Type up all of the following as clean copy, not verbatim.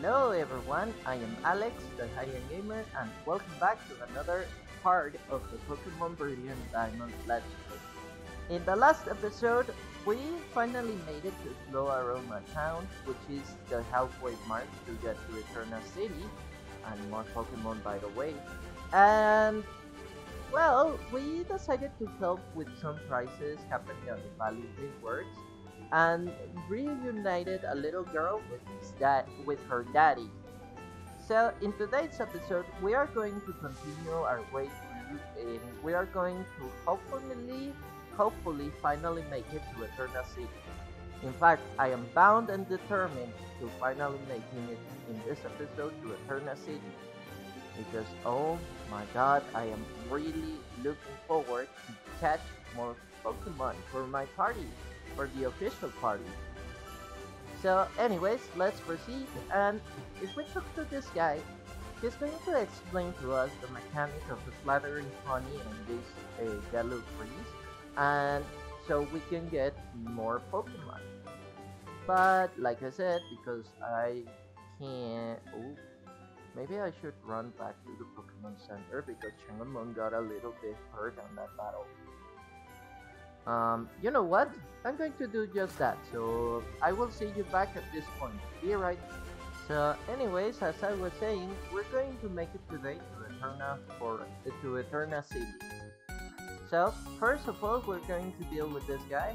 Hello everyone, I am Alex, the High-End Gamer, and welcome back to another part of the Pokémon Brilliant Diamond Let's Play. In the last episode, we finally made it to Floaroma Town, which is the halfway mark to get to Eterna City, and more Pokémon by the way, and well, we decided to help with some crises happening on the Valley Dream Works, and reunited a little girl with her daddy. So in today's episode, we are going to continue our way through, and we are going to hopefully finally make it to Eterna City. In fact, I am bound and determined to finally making it in this episode to Eterna City, because oh my god, I am really looking forward to catch more Pokemon for my party. For the official party. So anyways, let's proceed, and if we talk to this guy, he's going to explain to us the mechanic of the fluttering honey and these yellow trees, and so we can get more Pokemon. But like I said, because I can't... Oh, maybe I should run back to the Pokemon Center, because Changomon got a little bit hurt on that battle. You know what? I'm going to do just that, so I will see you back at this point. Be right. So anyways, as I was saying, we're going to make it today to Eterna City. So first of all, we're going to deal with this guy.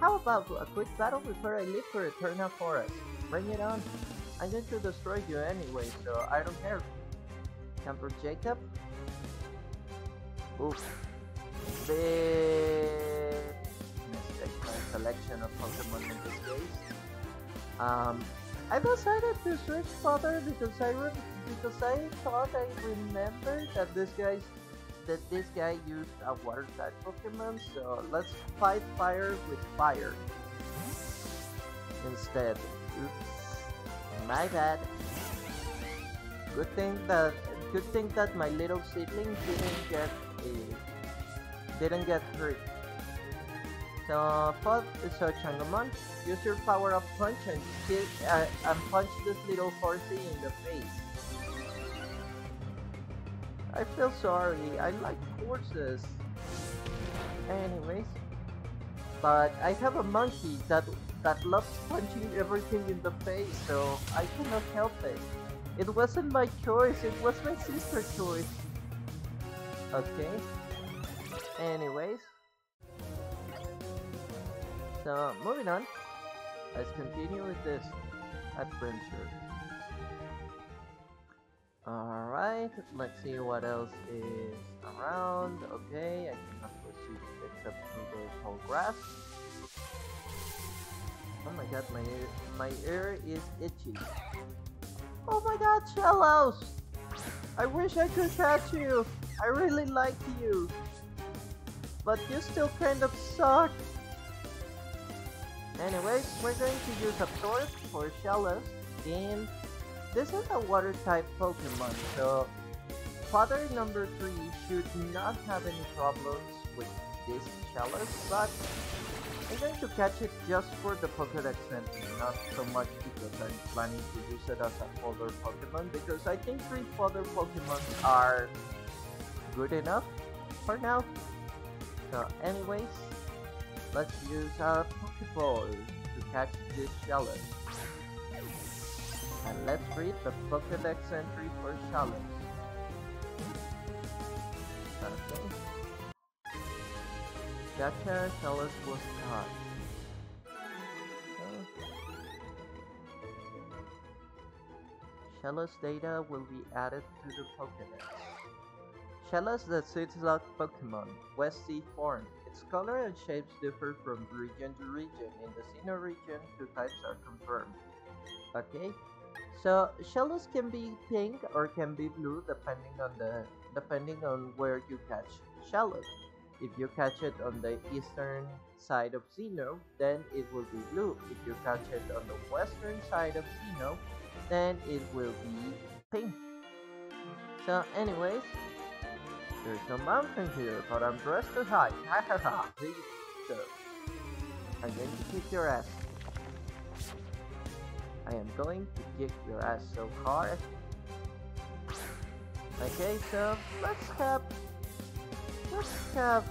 How about a quick battle before I leave for Eterna Forest? Bring it on. I'm going to destroy you anyway, so I don't care. Camper Jacob. Oops. Big mistake, my selection of Pokemon in this case. I decided to switch father because I thought I remembered that this guy used a water type Pokemon, so let's fight fire with fire instead. Oops, my bad. Good thing that my little sibling didn't get hurt. So Changomon, use your power of punch and punch this little horsey in the face. I feel sorry, I like horses. Anyways, but I have a monkey that loves punching everything in the face, so I cannot help it. It wasn't my choice, it was my sister's choice. Okay. Anyways, so moving on, let's continue with this adventure. Alright, let's see what else is around. Okay, I cannot proceed except through the tall grass. Oh my god, my ear is itchy. Oh my god, Shellos! I wish I could catch you! I really like you! But you still kind of suck! Anyways, we're going to use Absorb for Shellos, and this is a Water-type Pokemon, so Father number 3 should not have any problems with this Shellos, but I'm going to catch it just for the Pokedex entry, not so much because I'm planning to use it as a fodder Pokemon, because I think 3 fodder Pokemon are good enough for now. So anyways, let's use our Pokeball to catch this Shellos. And let's read the Pokedex entry for Shellos. Okay. Gotcha, Shellos was caught. Okay. Shellos data will be added to the Pokedex. Shellos, the Seedslug Pokemon, West Sea form. Its color and shapes differ from region to region. In the Sinnoh region, 2 types are confirmed. Okay, so Shellos can be pink or can be blue depending on where you catch Shellos. If you catch it on the eastern side of Sinnoh, then it will be blue. If you catch it on the western side of Sinnoh, then it will be pink. So anyways, there's no mountain here, but I'm dressed to hide. Ha ha ha! I'm going to kick your ass. I am going to kick your ass so hard. Okay, so let's have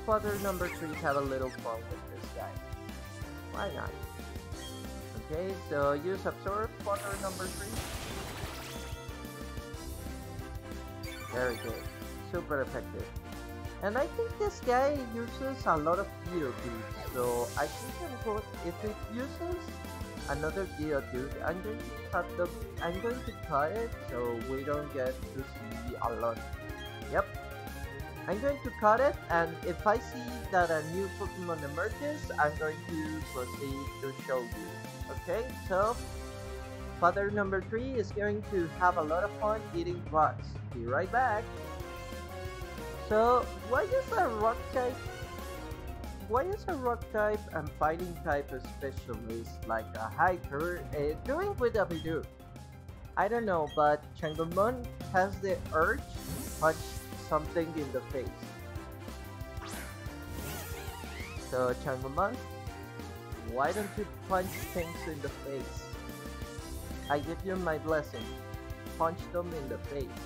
father number 3 have a little fun with this guy. Why not? Okay, so use absorb father number 3. Very good. Super effective. And I think this guy uses a lot of Geo dudes, so I think if it uses another Geo dude, I'm going to cut it so we don't get to see a lot. Yep, I'm going to cut it, and if I see that a new Pokemon emerges, I'm going to proceed to show you. Okay, so father number 3 is going to have a lot of fun eating rocks. Be right back. So why is a rock type and fighting type specialist like a hiker doing with a Bidoof? I don't know, but Changomon has the urge to punch something in the face. So Changomon, why don't you punch things in the face? I give you my blessing. Punch them in the face.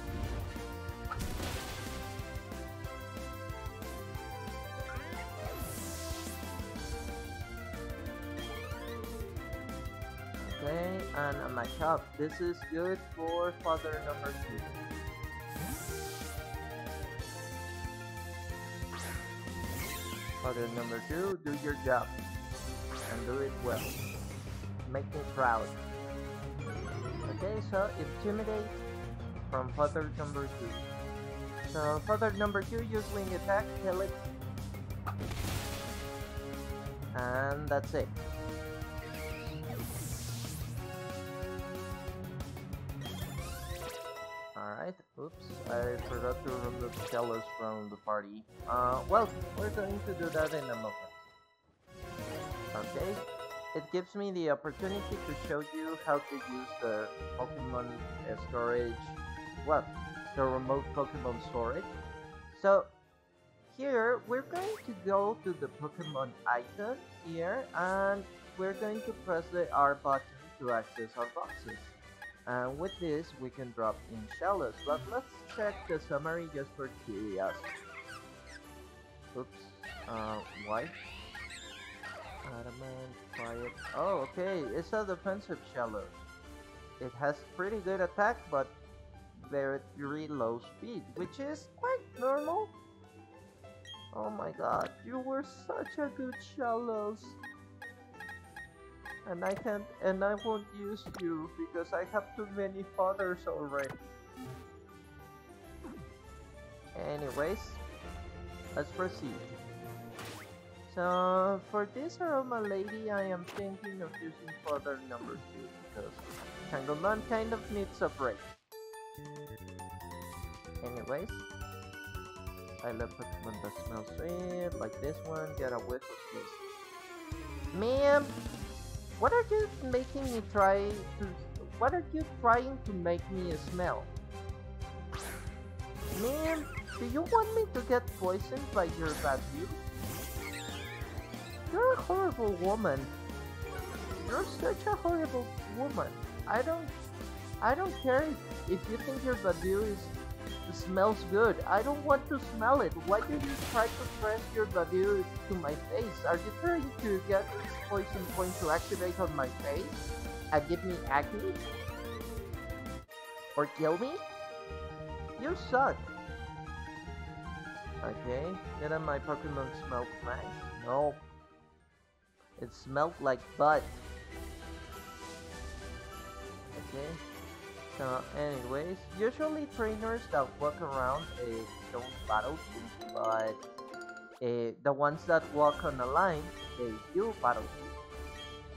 Okay, and a matchup. This is good for father number 2. Father number 2, do your job. And do it well. Make me proud. Okay, so intimidate from father number 2. So father number 2, use wing attack, kill it. And that's it. Oops, I forgot to remove Shellos from the party. Well, we're going to do that in a moment. Okay, it gives me the opportunity to show you how to use the Pokemon storage, well, the remote Pokemon storage. So, here we're going to go to the Pokemon icon here, and we're going to press the R button to access our boxes. And with this, we can drop in Shellos, but let's check the summary just for curiosity. Oops, why? Adamant, quiet. Oh, okay, it's a defensive Shellos. It has pretty good attack, but very low speed, which is quite normal. Oh my god, you were such a good Shellos. And I won't use you because I have too many fathers already. Anyways, let's proceed. So for this Aroma Lady, I am thinking of using father number 2 because Changomon kind of needs a break. Anyways, I love Pokemon that smells sweet, like this one. Get a whiff of this. Ma'am! What are you making me what are you trying to make me smell? Man, do you want me to get poisoned by your bad view? You're a horrible woman. You're such a horrible woman. I don't care if you think your bad view smells good. I don't want to smell it. Why did you try to press your body to my face? Are you trying to get this poison point to activate on my face and give me acne? Or kill me? You suck. Okay, didn't my Pokemon smell nice? No. It smelled like butt. Okay. Anyways, usually trainers that walk around don't battle, but the ones that walk on the line, they do battle.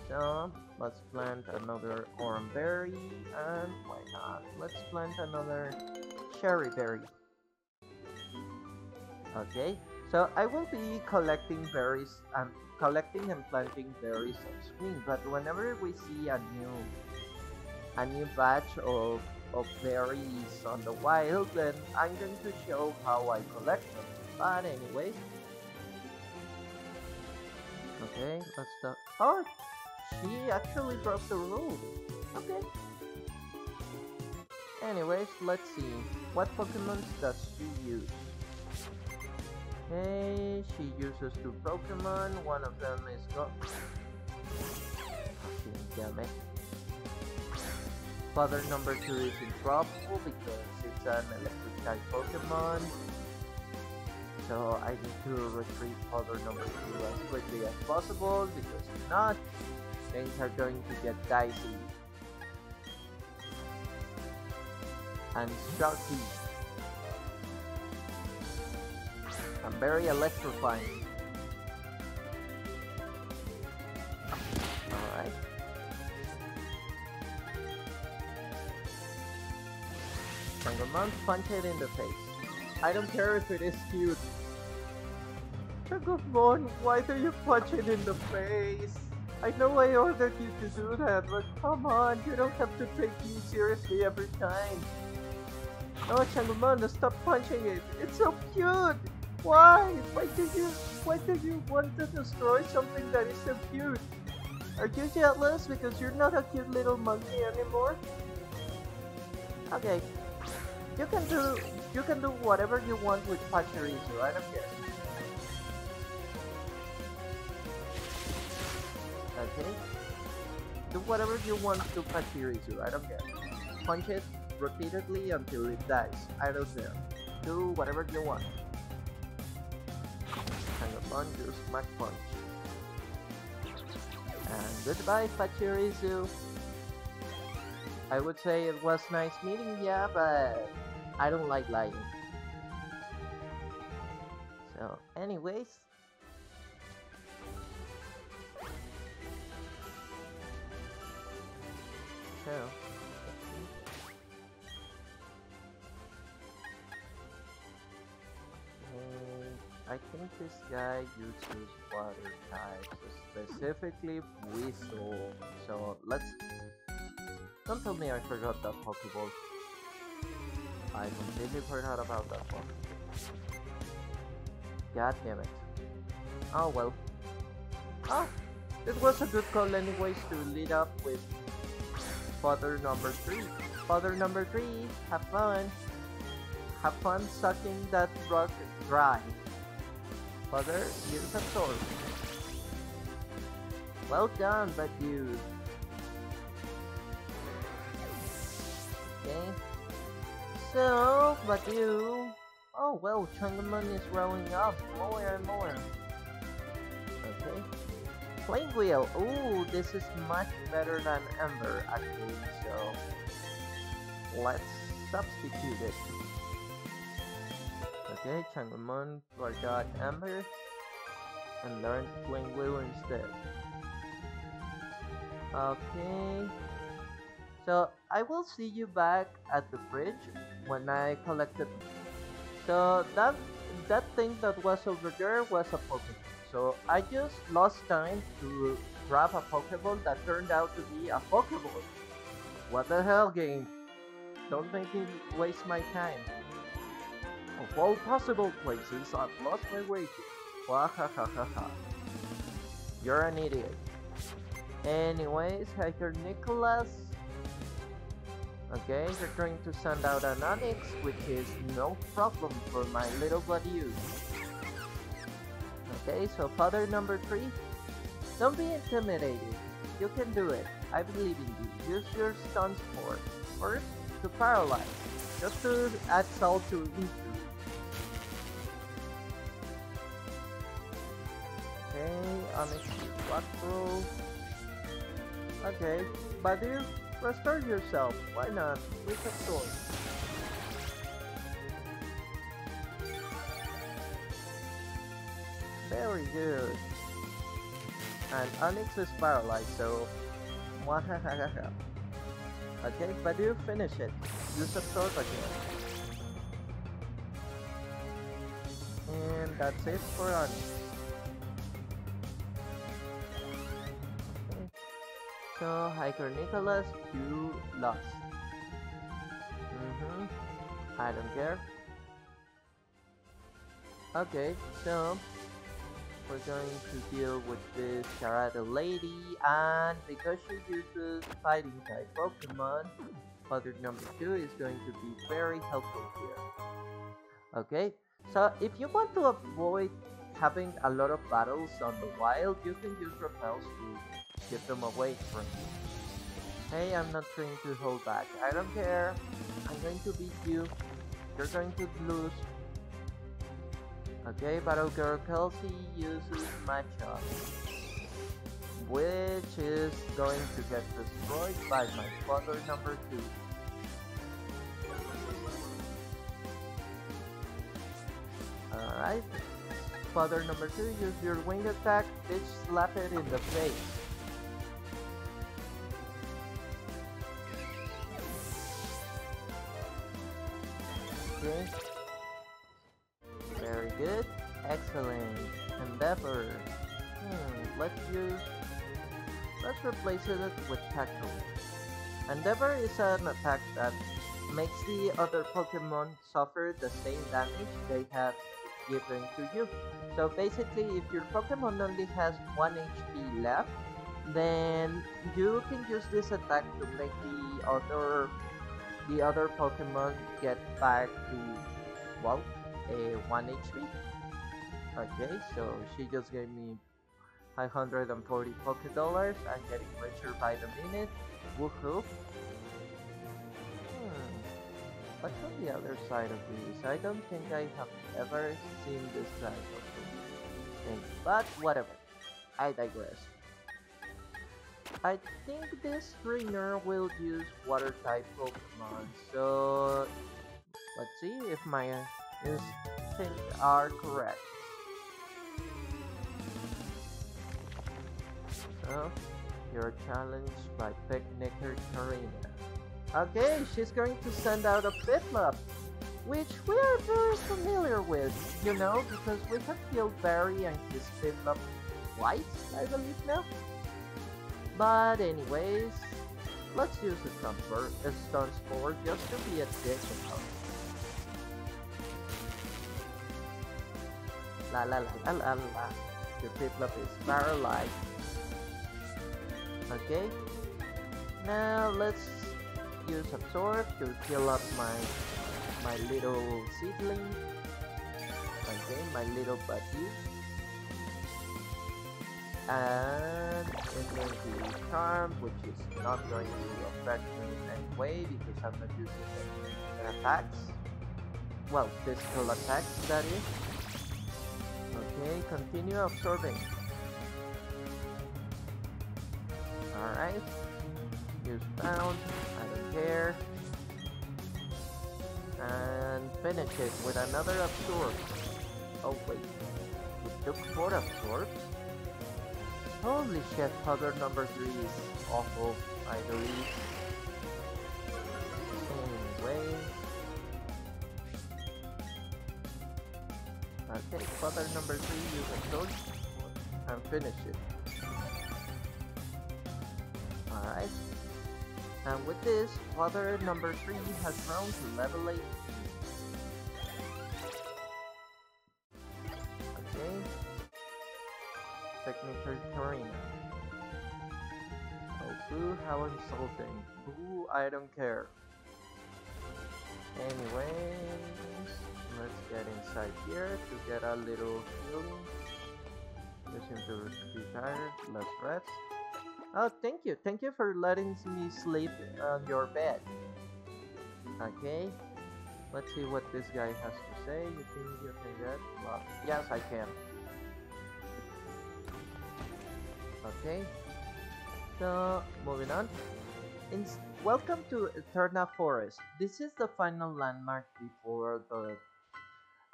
So, let's plant another orange berry, and why not? Let's plant another cherry berry. Okay, so I will be collecting and planting berries on screen, but whenever we see a new batch of berries on the wild, and I'm going to show how I collect them. But anyways, okay, let's stop. Oh, she actually broke the rule. Look it? Anyways, let's see. What Pokemon does she use? Hey, she uses two Pokemon. One of them is go. Fucking damn it. Father number 2 is improbable because it's an electric type Pokemon. So I need to retrieve Father number 2 as quickly as possible, because if not, things are going to get dicey. And Shouty. I'm very electrifying. Alright. Changomon, punch it in the face. I don't care if it is cute. Changomon, why do you punch it in the face? I know I ordered you to do that, but come on, you don't have to take me seriously every time. Oh, Changomon, stop punching it! It's so cute! Why? Why do you want to destroy something that is so cute? Are you jealous because you're not a cute little monkey anymore? Okay. You can do whatever you want with Pachirisu, I don't care. Okay. Do whatever you want to Pachirisu, I don't care. Punch it repeatedly until it dies. I don't care. Do whatever you want. Changomon, use Smack Punch. And goodbye, Pachirisu. I would say it was nice meeting ya, but I don't like lying. So, anyways. So. I think this guy uses water types, specifically Weasel. So let's... Don't tell me I forgot that Pokeball. I completely forgot about that one. God damn it. Oh well. Ah! It was a good call anyways to lead up with Father number 3. Father number 3, have fun! Have fun sucking that rock dry. Father, use a sword. Well done, but you. Okay. So, but you. Oh well, Changomon is growing up more and more. Okay. Flame Wheel. Ooh, this is much better than Ember, actually. So, let's substitute it. Okay, Changomon forgot Ember and learned Flame Wheel instead. Okay, so I will see you back at the bridge when I collected. So that thing that was over there was a Pokemon. So I just lost time to grab a Pokeball that turned out to be a Pokeball. What the hell, game? Don't make me waste my time. Of all possible places, I've lost my way to. Wahahahaha. You're an idiot. Anyways, Hiker Nicholas. Okay, you're trying to send out an Onix, which is no problem for my little buddy. Okay, so Father number 3. Don't be intimidated. You can do it. I believe in you. Use your stun spore. First, to paralyze. Just to add salt to V2. Okay, Onix Black Roll. Okay, but you restore yourself, why not? With a sword. Very good. And Onix is paralyzed, so. Okay, but you finish it. Use a sword again. And that's it for Onix. So, Hiker Nicholas, you lost. I don't care. Okay, so we're going to deal with this Charada lady, and because she uses fighting type Pokemon, Mother number 2 is going to be very helpful here. Okay, so if you want to avoid having a lot of battles on the wild, you can use repels to get them away from you. Hey, I'm not trying to hold back, I don't care, I'm going to beat you, you're going to lose. Okay, Battle Girl Kelsey uses Matchup, which is going to get destroyed by my father number 2. Alright, father number 2, use your wing attack, bitch slap it in the face. Okay. Very good. Excellent. Endeavor. Let's replace it with Tackle. Endeavor is an attack that makes the other Pokemon suffer the same damage they have given to you. So basically, if your Pokemon only has 1 HP left, then you can use this attack to make the other Pokemon get back to, well, a 1 HP. Okay, so she just gave me 540 $, I'm getting richer by the minute, woohoo. What's on the other side of these? I don't think I have ever seen this side of the thing, but whatever, I digress. I think this trainer will use water type Pokemon, so let's see if my instincts are correct. So, you're challenged by Picnicker Karina. Okay, she's going to send out a Piplup, which we're very familiar with, you know, because we have killed Barry and his Piplup twice, I believe now. But anyways, let's use a Stun Spore just to be a dick about it. La la la la la la. Your Piplup is paralyzed. Okay, now let's use Absorb to fill up my little seedling. Okay, my little buddy. And it's going to use Charm, which is not going to affect me in any way because I'm not using any attacks. Well, physical attacks, that is. Okay, continue absorbing. Alright, use Bound, I don't care, and finish it with another Absorb. Oh wait, it took 4 Absorbs? Holy shit, Hugger number 3 is awful, I believe. Anyway. Okay, Hugger number 3, use Absorb, and finish it. Alright, and with this, Father number 3 has grown to level 8. Okay, Technical Karina. Oh boo, how insulting. Boo, I don't care. Anyways, let's get inside here to get a little healing. You seem to be tired, less rest. Oh, thank you for letting me sleep on your bed. Okay, let's see what this guy has to say. You think you can get? Well, yes, I can. Okay, so moving on. Welcome to Eterna Forest. This is the final landmark before the,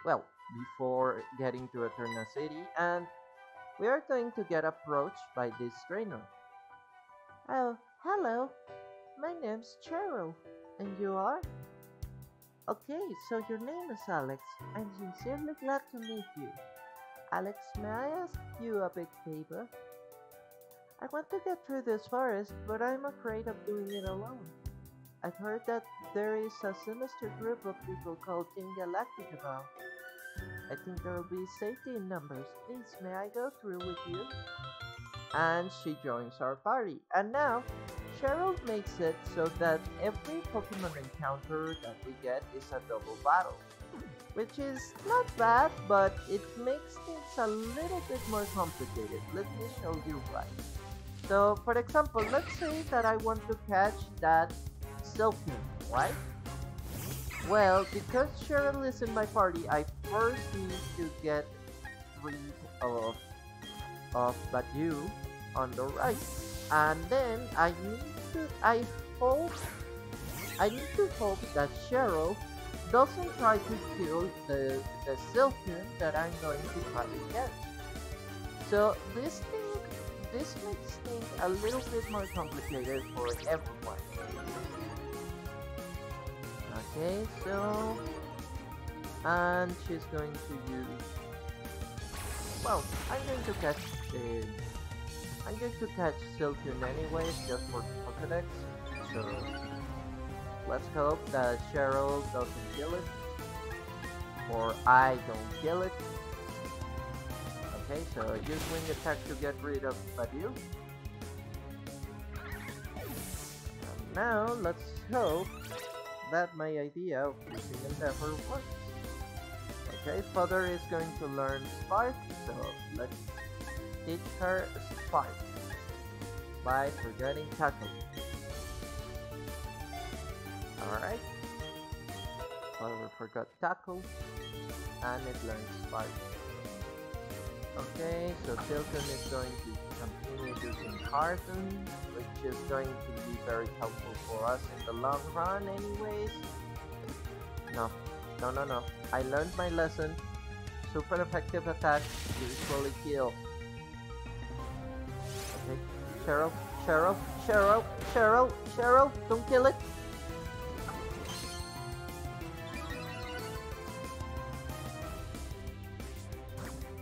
well, before getting to Eterna City, and we are going to get approached by this trainer. Oh, hello, my name's Cheryl, and you are? Okay, so your name is Alex. I'm sincerely glad to meet you. Alex, may I ask you a big favor? I want to get through this forest, but I'm afraid of doing it alone. I've heard that there is a sinister group of people called Team Galactic about. I think there will be safety in numbers. Please, may I go through with you? And she joins our party. And now, Cheryl makes it so that every Pokemon encounter that we get is a double battle. Which is not bad, but it makes things a little bit more complicated. Let me show you why. So, for example, let's say that I want to catch that Silphium, right? Well, because Cheryl is in my party, I first need to get rid of Badoo on the right. And then I need to hope that Cheryl doesn't try to kill the Silphium that I'm going to try to get. So this makes things a little bit more complicated for everyone. Okay, so... and she's going to use... well, I'm going to catch Silphium anyway, just for the Pokédex, so... let's hope that Cheryl doesn't kill it, or I don't kill it. Okay, so use wing attack to get rid of Badoo. And now let's hope that my idea of using Endeavor works. Okay, Fodder is going to learn Spark, so let's teach her Spark by forgetting Tackle. Alright. Oliver forgot Tackle and it learned Spark. Okay, so Silphium is going to continue using Harden, which is going to be very helpful for us in the long run anyways. No. I learned my lesson. Super effective attacks usually kill. Okay, Cheryl, don't kill it!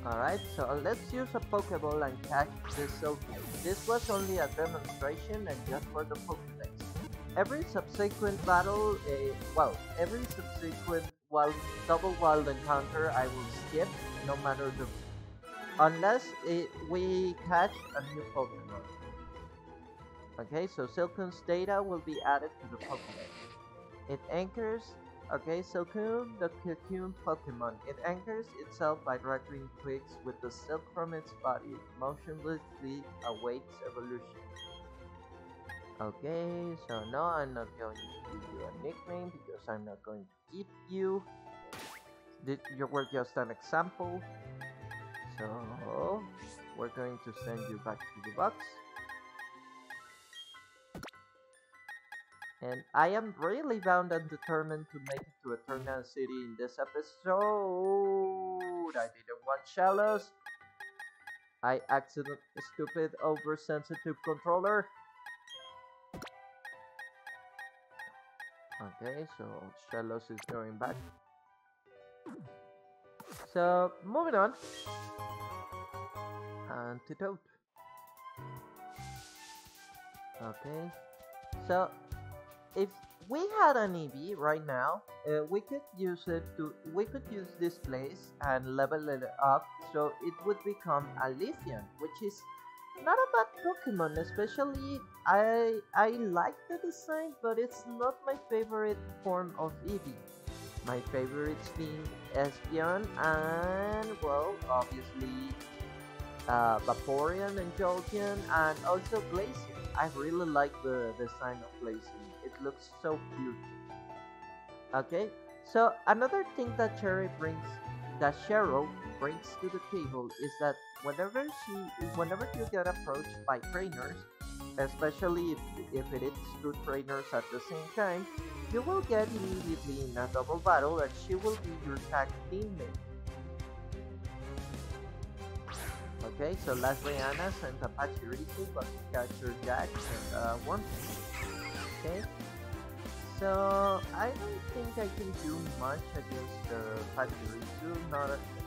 Alright, so let's use a Pokeball and catch this Silphium. This was only a demonstration and just for the Pokédex. Every subsequent battle, every subsequent double wild encounter I will skip, no matter the... unless we catch a new Pokemon. Okay, so Silphium's data will be added to the Pokédex. It anchors... okay, Silcoon, the cocoon Pokemon. It anchors itself by dragging twigs with the silk from its body, motionlessly awaits evolution. Okay, so no, I'm not going to give you a nickname because I'm not going to keep you. You were just an example. So, we're going to send you back to the box. And I am really bound and determined to make it to Eterna City in this episode. I didn't want shallows. I accident stupid oversensitive controller. Okay, so shallows is going back. So moving on. Antidote. Okay. So if we had an EV right now, we could use this place and level it up so it would become a Lithian, which is not a bad Pokemon, especially I like the design, but it's not my favorite form of EV. My favorites being Espeon and, well, obviously Vaporeon and Jolteon and also Glaceon. I really like the design of Glaceon. It looks so cute. Okay, so another thing that Cheryl brings to the table is that whenever you get approached by trainers, especially if it is two trainers at the same time, you will get immediately in a double battle and she will be your tag teammate. Okay, so last Rihanna sent a Pachirisu, but captured Jax and one. Okay, so I don't think I can do much against the Pachirisu,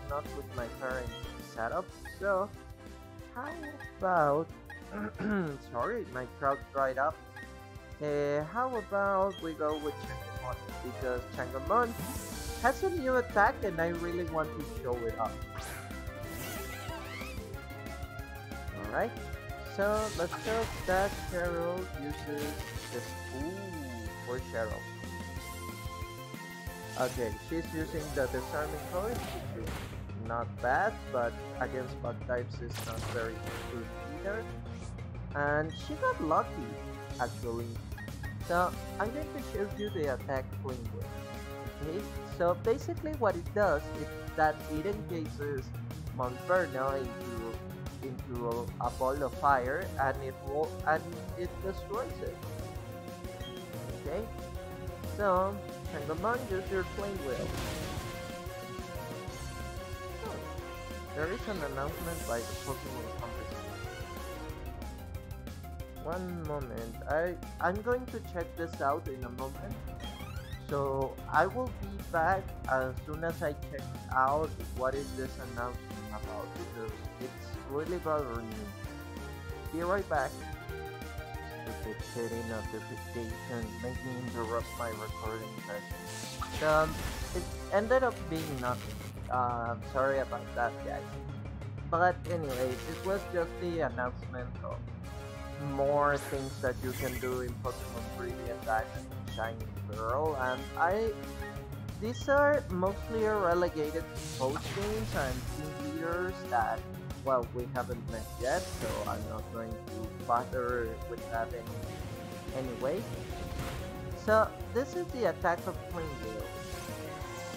not with my current setup. So how about sorry, my crowd dried up. How about we go with Changomon, because Changomon has a new attack and I really want to show it off. Alright, so let's hope that Cheryl uses this. Ooh, for Cheryl. Okay, she's using the disarming code, which is not bad, but against bug types is not very good either. And she got lucky, actually. So I'm going to show you the attack Flingwave. Okay, so basically what it does is that it engages Monferno into a ball of fire, and it destroys it. Okay, so Changomon, use your flame wheel. Oh, there is an announcement by the Pokemon Company. One moment, I'm going to check this out in a moment. So I will be back as soon as I check out what is this announcement about, because it's really bothering me. Be right back. Stupid city notification making interrupt my recording session. It ended up being nothing. I'm sorry about that, guys. But anyway, it was just the announcement of more things that you can do in Pokemon Brilliant Diamond and Shining Pearl, and these are mostly relegated to postings and team leaders that, well, we haven't met yet, so I'm not going to bother with that anyway. So this is the attack of Flame Wheel.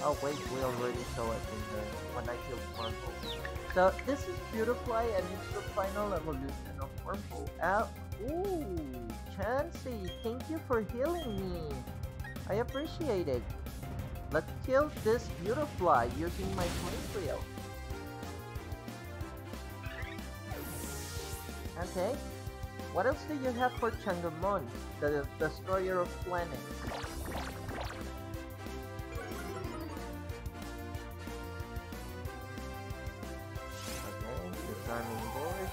Oh wait, we already saw it in the when I killed Wurmple. So this is Beautifly, and it's the final evolution of Wurmple. Ooh, Chansey, thank you for healing me. I appreciate it. Let's kill this Beautifly using my Flame Wheel. Okay, what else do you have for Changomon, the destroyer of planets? Okay, disarming board.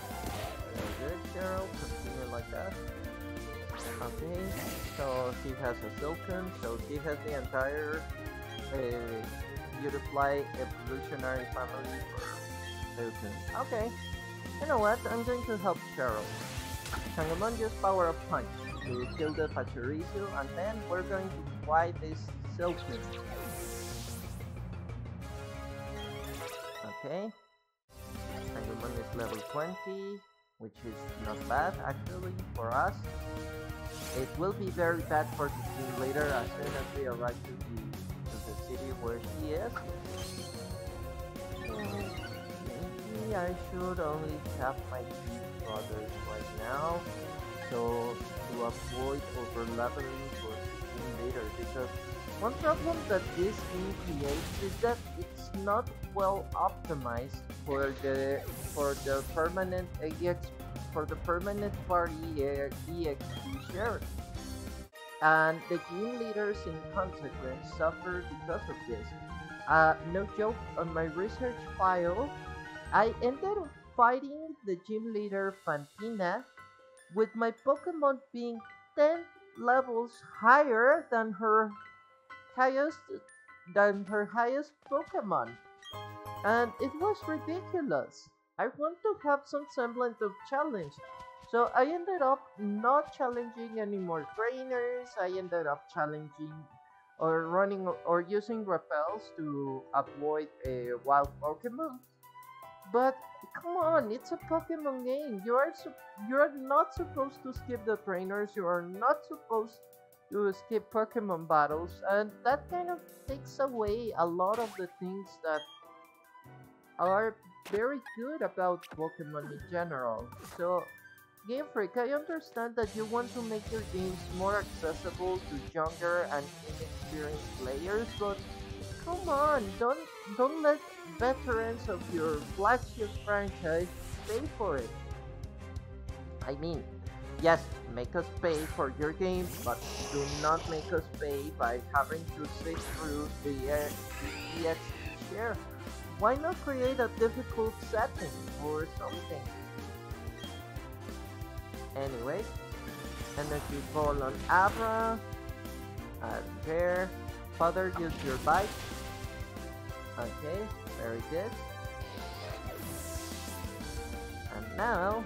Very good, Cheryl. Continue like that. Okay, so she has a Silcoon, so she has the entire Beautifly evolutionary family for Silcoon. Okay. You know what? I'm going to help Cheryl. Changomon, just power up punch to kill the Pachirisu, and then we're going to fly this Silcoon. Okay. Changomon is level 20, which is not bad actually for us. It will be very bad for the team later as soon as we arrive to the city where she is. I should only tap my two brothers right now, so to avoid overlapping for the later, because one problem that this game creates is that it's not well optimized for the permanent EX party EXP share, and the game leaders in consequence suffer because of this. No joke, on my research file, I ended up fighting the gym leader Fantina with my Pokemon being 10 levels higher than her highest Pokemon, and it was ridiculous. I want to have some semblance of challenge, so I ended up not challenging any more trainers. I ended up challenging or running or using repels to avoid a wild Pokemon. But come on, it's a Pokemon game. You're not supposed to skip the trainers. You are not supposed to skip Pokemon battles, and that kind of takes away a lot of the things that are very good about Pokemon in general. So, Game Freak, I understand that you want to make your games more accessible to younger and inexperienced players, but come on, don't let veterans of your flagship franchise pay for it. I mean, yes, make us pay for your game, but do not make us pay by having to sit through the EXP share. Why not create a difficult setting or something? Anyway, energy ball on Abra. There, father, use your bike. Okay, very good. And now,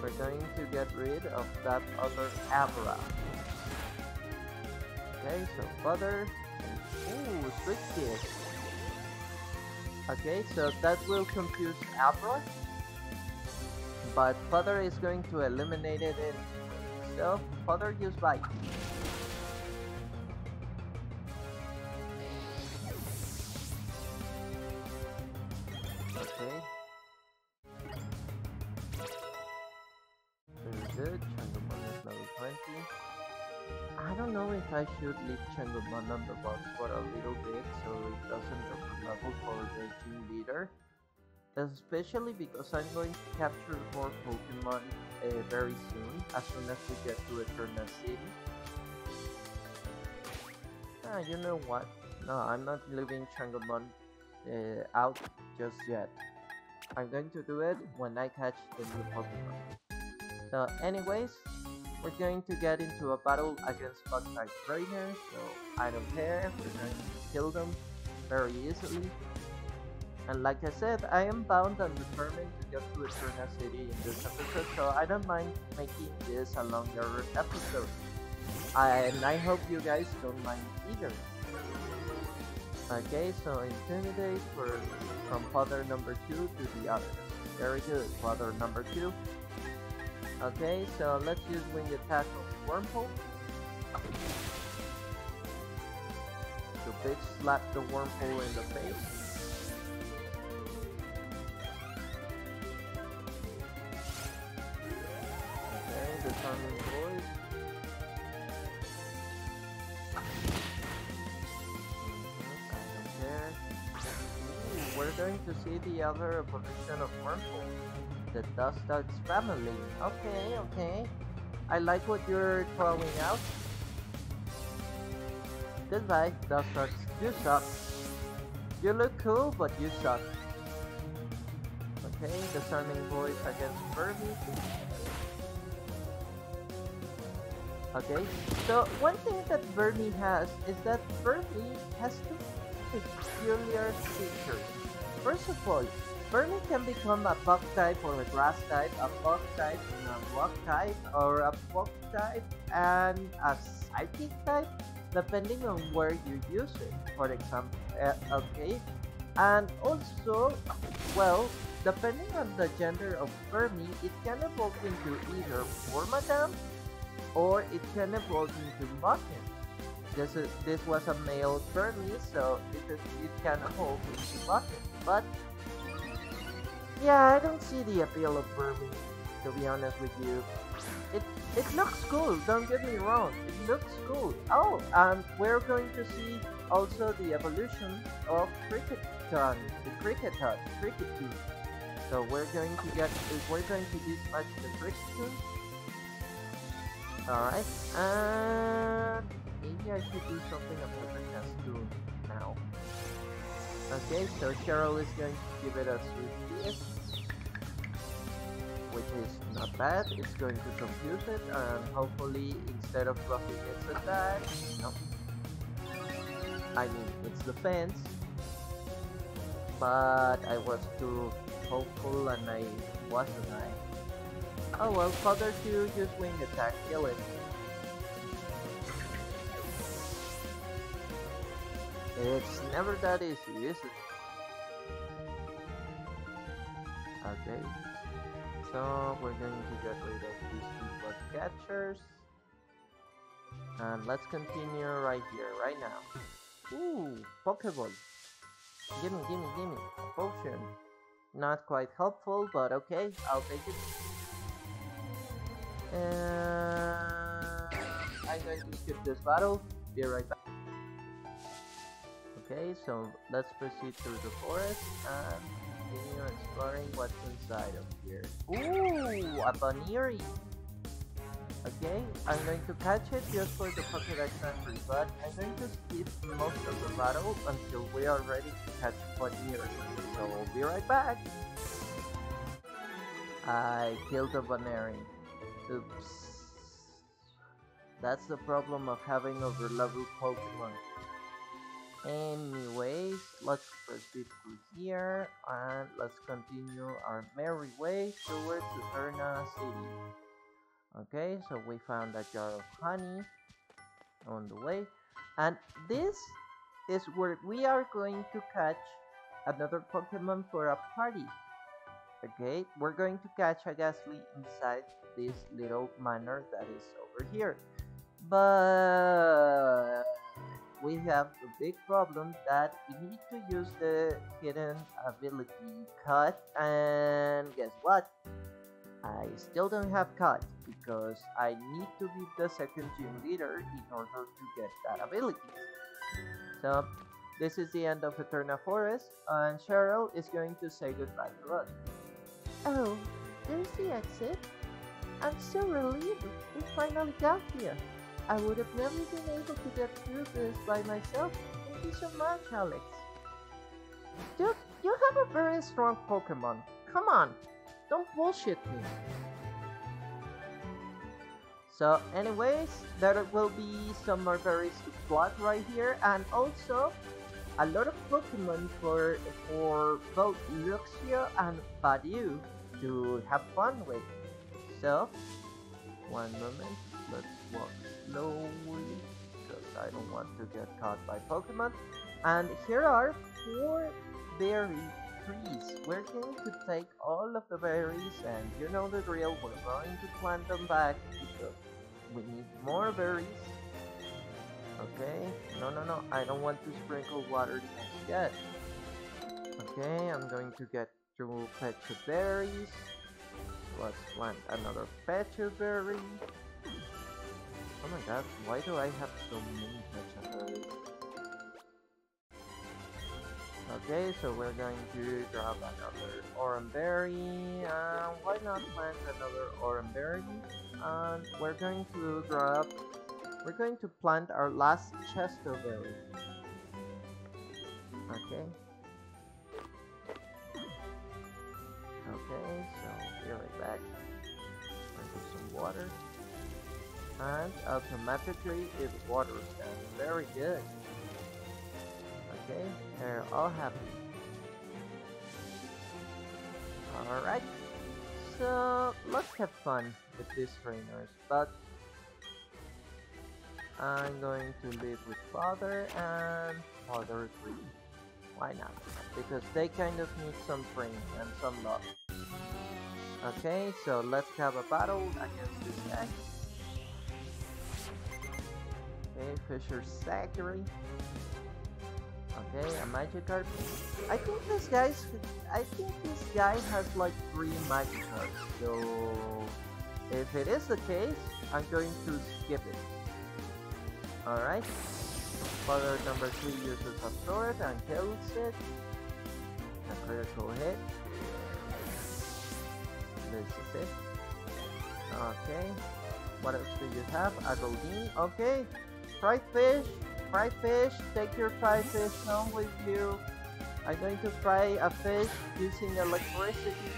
we're going to get rid of that other Abra. Okay, so Butter. Ooh, Switch Kick. Okay, so that will confuse Abra, but Butter is going to eliminate it anyway. So, Butter just Bite. Okay. Very good. Changomon is level 20. I don't know if I should leave Changomon on the box for a little bit so it doesn't drop a level for the team leader. Especially because I'm going to capture more Pokemon very soon, as soon as we get to Eterna City. Ah, you know what? No, I'm not leaving Changomon out just yet. I'm going to do it when I catch the new Pokemon. So anyways, we're going to get into a battle against Bug-type right here, so I don't care, we're going to kill them very easily. And like I said, I am bound and determined to get to Eterna City in this episode, so I don't mind making this a longer episode. And I hope you guys don't mind either. Okay, so Intimidate from father number 2 to the other. Very good, father number 2. Okay, so let's use Wing Attack on Wormhole. So bitch slap the Wormhole in the face. Disarming Voice. I don't care. Ooh, we're going to see the other evolution of Wurmple, the Dustox family. Okay, okay. I like what you're throwing out. Goodbye, Dustox. You suck. You look cool, but you suck. Okay, Disarming Voice against Furby. Okay, so one thing that Burmy has is that Burmy has two peculiar features. First of all, Burmy can become a bug type or a grass type, a bug type and a rock type, or a bug type and a psychic type, depending on where you use it, for example. Okay, and also, well, depending on the gender of Burmy, it can evolve into either Floaroma Town, or it can evolve into Muffin. This was a male Burmese, so it can evolve into Muffin. But yeah, I don't see the appeal of Burmese, to be honest with you. It looks cool, don't get me wrong. It looks cool. Oh, and we're going to see also the evolution of Cricketon, the Cricketon, Cricketoo. So we're going to dispatch the Cricketoo. Alright, and maybe I should do something about the test tool now. Okay, so Cheryl is going to give it a Swift Kick, which is not bad. It's going to confuse it, and hopefully instead of blocking its attack, no. I mean, it's defense, but I was too hopeful and I wasn't. Oh well, Father 2 just Wing Attack, kill it. It's never that easy, is it? Okay, so we're going to get rid of these two bug catchers. And let's continue right here, right now. Ooh, Pokeball. Gimme, gimme, gimme. Potion. Not quite helpful, but okay, I'll take it. I'm going to skip this battle, be right back. Okay, so let's proceed through the forest and continue exploring what's inside of here. Ooh, a Bunnery! Okay, I'm going to catch it just for the Pokédex entry, but I'm going to skip most of the battle until we are ready to catch Bunnery. So we'll be right back! I killed a Bunnery. Oops. That's the problem of having overleveled Pokemon. Anyways, let's proceed through here and let's continue our merry way towards Eterna City. Okay, so we found a jar of honey on the way, and this is where we are going to catch another Pokemon for a party. Okay, we're going to catch a Ghastly inside this little manor that is over here, but we have the big problem that we need to use the hidden ability cut, and guess what? I still don't have cut because I need to be the second gym leader in order to get that ability. So this is the end of Eterna Forest, and Cheryl is going to say goodbye to us. Oh, there's the exit. I'm so relieved we finally got here. I would have never been able to get through this by myself. Thank you so much, Alex. Dude, you have a very strong Pokemon. Come on, don't bullshit me. So anyways, there will be some more berries to plot right here, and also a lot of Pokemon for both Luxio and Badoo to have fun with. So, one moment, let's walk slowly, because I don't want to get caught by Pokemon. And here are 4 berry trees. We're going to take all of the berries, and you know the drill, we're going to plant them back because we need more berries. Okay, no, I don't want to sprinkle water just yet. Okay, I'm going to get 2 patch of berries. Let's plant another patch of berry. Oh my god, why do I have so many patch of berries? Okay, so we're going to grab another orange berry. Why not plant another orange berry? And we're going to plant our last Chesto berry. Okay. Okay, so be right back. Sprinkle some water. And automatically it waters them. Very good. Okay, they're all happy. Alright, so let's have fun with these trainers, but I'm going to live with Father and Father 3. Why not? Because they kind of need some training and some love. Okay, so let's have a battle against this guy. Okay, Fisher Zachary. Okay, a Magikarp. I think this guy has like 3 Magikarps, so if it is the case, I'm going to skip it. Alright, Father number 3 uses a sword and kills it. A critical hit. This is it. Okay, what else do you have? A Goldeen. Okay, fried fish. Fried fish. Take your fried fish home with you. I'm going to fry a fish using electricity.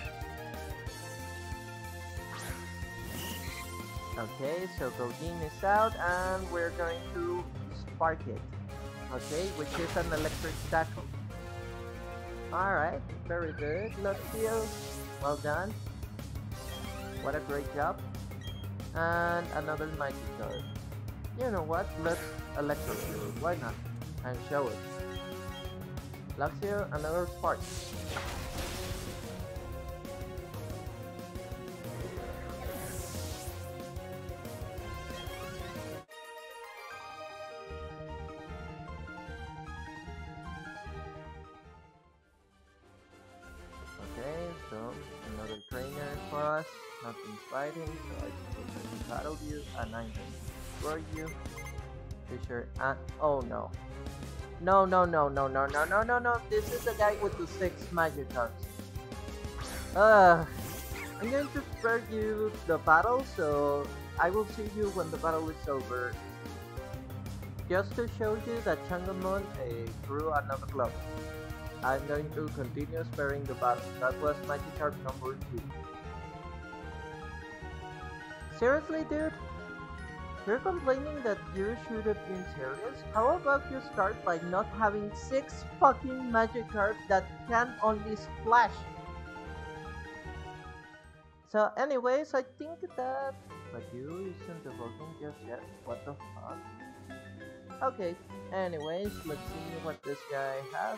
Okay, so Goldeen is out, and we're going to spark it. Okay, which is an electric tackle. Alright, very good. Luxio, well done. What a great job. And another Magikarp. You know what, let's electrocute, why not? And show it. Luxio, another spark. Fighting, so I suppose I can battle you, and I'm going to destroy you. Fisher and oh no. No, this is the guy with the 6 Magikarps. I'm going to spare you the battle, so I will see you when the battle is over. Just to show you that Changomon grew another level. I'm going to continue sparing the battle. That was Magikarp number 2. Seriously, dude? You're complaining that you should have been serious? How about you start by not having 6 fucking Magikarp that can only splash? So anyways, I think that... But you isn't evolving just yet, what the fuck? Okay, anyways, let's see what this guy has.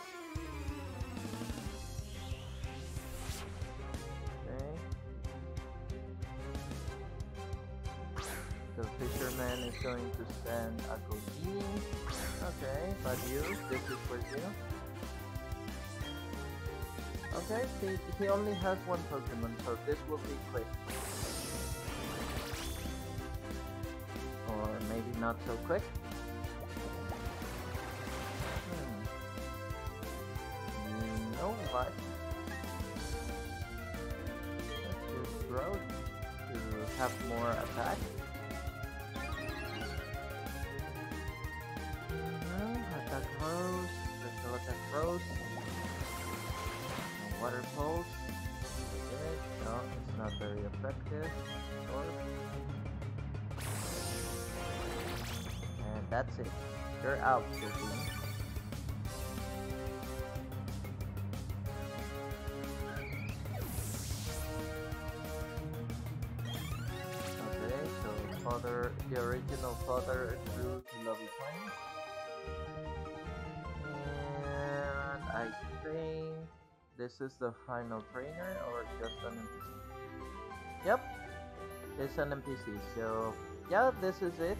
The fisherman is going to send a goatee. Okay, but you, this is for you. Okay, he only has 1 Pokemon, so this will be quick. Or maybe not so quick. No, but let's just grow to have more attack. Rose, special attack rose, water pulse, no, it's not very effective, and that's it, you're out, Kirby. Okay, so father, the original father drew to level 20. I think this is the final trainer or just an NPC? Yep, it's an NPC, so yeah, this is it.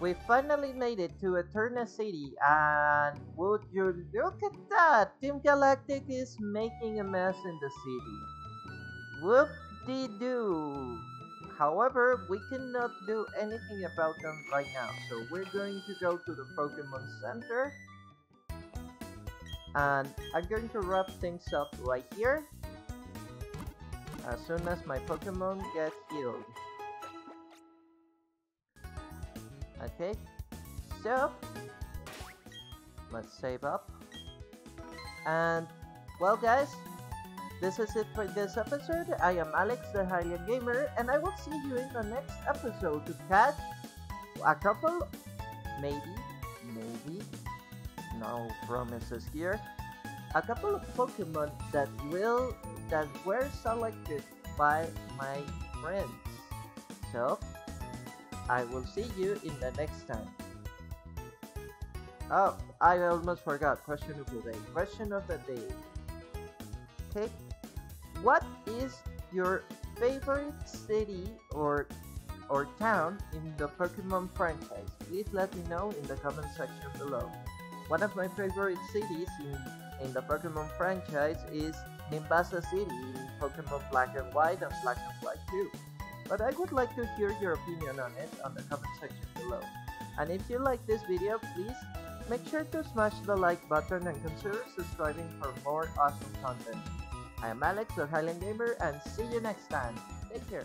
We finally made it to Eterna City, and would you look at that, Team Galactic is making a mess in the city. Whoop-de-doo! However, we cannot do anything about them right now, so we're going to go to the Pokemon Center. And I'm going to wrap things up right here as soon as my Pokemon gets healed. Okay, so let's save up. And well guys, this is it for this episode. I am Alex the Highland Gamer, and I will see you in the next episode to catch a couple, maybe. No promises here. A couple of Pokemon that were selected by my friends. So I will see you in the next time. Oh, I almost forgot. Question of the day. Question of the day. Okay. What is your favorite city or town in the Pokemon franchise? Please let me know in the comment section below. One of my favorite cities in the Pokemon franchise is Nimbasa City in Pokemon Black and White and Black and White 2. But I would like to hear your opinion on it on the comment section below. And if you like this video, please make sure to smash the like button and consider subscribing for more awesome content. I am Alex the Highland Gamer, and see you next time. Take care.